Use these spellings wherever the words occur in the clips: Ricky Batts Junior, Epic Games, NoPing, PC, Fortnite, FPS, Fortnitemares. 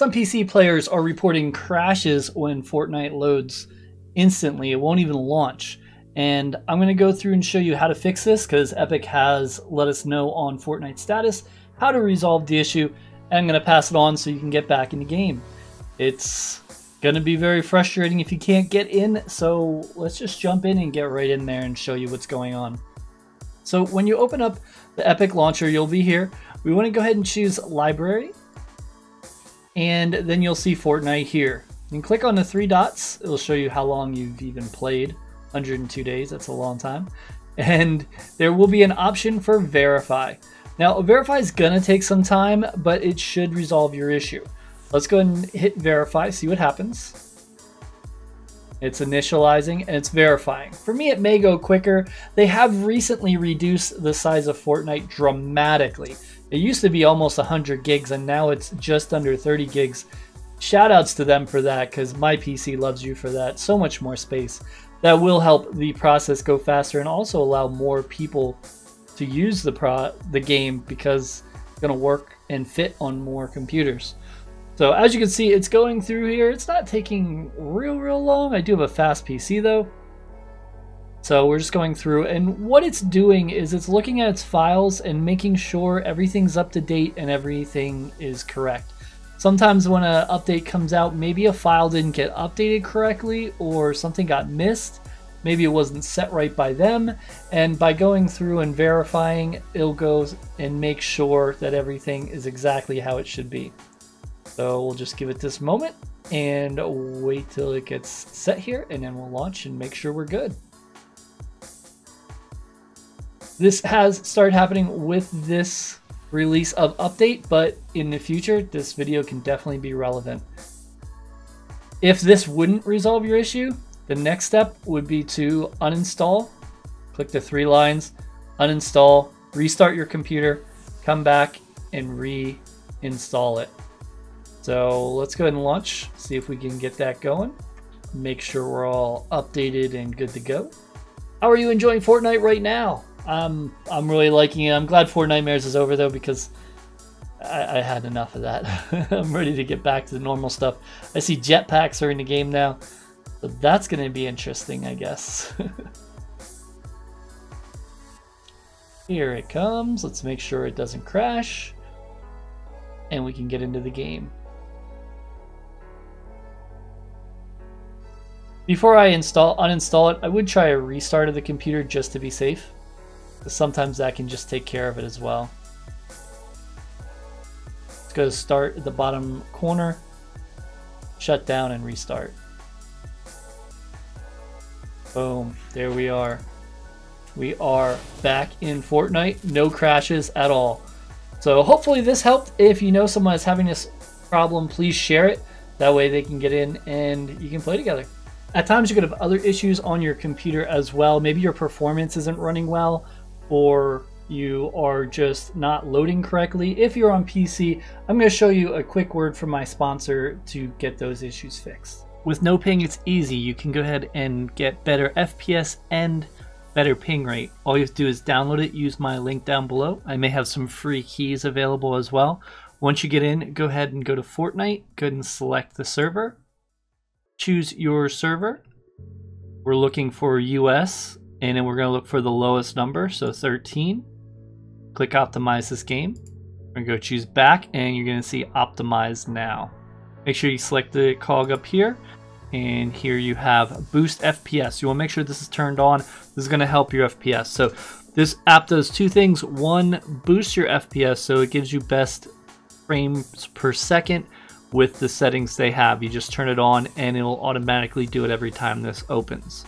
Some PC players are reporting crashes when Fortnite loads instantly. It won't even launch. And I'm going to go through and show you how to fix this, because Epic has let us know on Fortnite status how to resolve the issue. And I'm going to pass it on so you can get back in the game. It's going to be very frustrating if you can't get in, so let's just jump in and get right in there and show you what's going on. So when you open up the Epic launcher, you'll be here. We want to go ahead and choose Library, and then you'll see Fortnite here. You can click on the three dots. It'll show you how long you've even played. 102 days, that's a long time. And there will be an option for verify. Now, verify is gonna take some time, but it should resolve your issue. Let's go ahead and hit verify, see what happens. It's initializing and it's verifying. For me, it may go quicker. They have recently reduced the size of Fortnite dramatically. It used to be almost 100 gigs and now it's just under 30 gigs. Shoutouts to them for that, because my PC loves you for that. So much more space. That will help the process go faster and also allow more people to use the game, because it's going to work and fit on more computers. So as you can see, it's going through here. It's not taking real long. I do have a fast PC though. So we're just going through, and what it's doing is it's looking at its files and making sure everything's up to date and everything is correct. Sometimes when an update comes out, maybe a file didn't get updated correctly or something got missed. Maybe it wasn't set right by them. And by going through and verifying, it'll go and make sure that everything is exactly how it should be. So we'll just give it this moment and wait till it gets set here, and then we'll launch and make sure we're good. This has started happening with this release of update, but in the future this video can definitely be relevant. If this wouldn't resolve your issue, the next step would be to uninstall, click the three lines, uninstall, restart your computer, come back and reinstall it. So let's go ahead and launch, see if we can get that going, make sure we're all updated and good to go. How are you enjoying Fortnite right now? I'm really liking it. I'm glad Fortnitemares is over though, because I had enough of that. I'm ready to get back to the normal stuff. I see jetpacks are in the game now, so that's going to be interesting, I guess. Here it comes. Let's make sure it doesn't crash and we can get into the game. Before I uninstall it, I would try a restart of the computer just to be safe. Sometimes that can just take care of it as well. Let's go to start at the bottom corner, shut down and restart. Boom, there we are. We are back in Fortnite, no crashes at all. So hopefully this helped. If you know someone is having this problem, please share it. That way they can get in and you can play together. At times you could have other issues on your computer as well. Maybe your performance isn't running well, or you are just not loading correctly. If you're on PC, I'm going to show you a quick word from my sponsor to get those issues fixed. With NoPing, it's easy. You can go ahead and get better FPS and better ping rate. All you have to do is download it, use my link down below. I may have some free keys available as well. Once you get in, go ahead and go to Fortnite, go ahead and select the server, choose your server. We're looking for US, and then we're going to look for the lowest number, so 13. Click optimize this game. We're going to go choose back, and you're going to see optimize now. Make sure you select the cog up here, and here you have boost FPS. You want to make sure this is turned on. This is going to help your FPS. So this app does two things. One, boosts your FPS, so it gives you best frames per second with the settings they have. You just turn it on and it'll automatically do it every time this opens.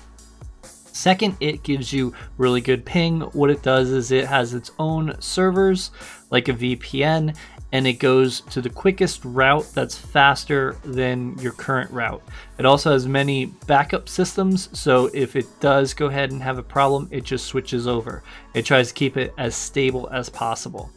Second, it gives you really good ping. What it does is it has its own servers, like a VPN, and it goes to the quickest route that's faster than your current route. It also has many backup systems, so if it does go ahead and have a problem, it just switches over. It tries to keep it as stable as possible.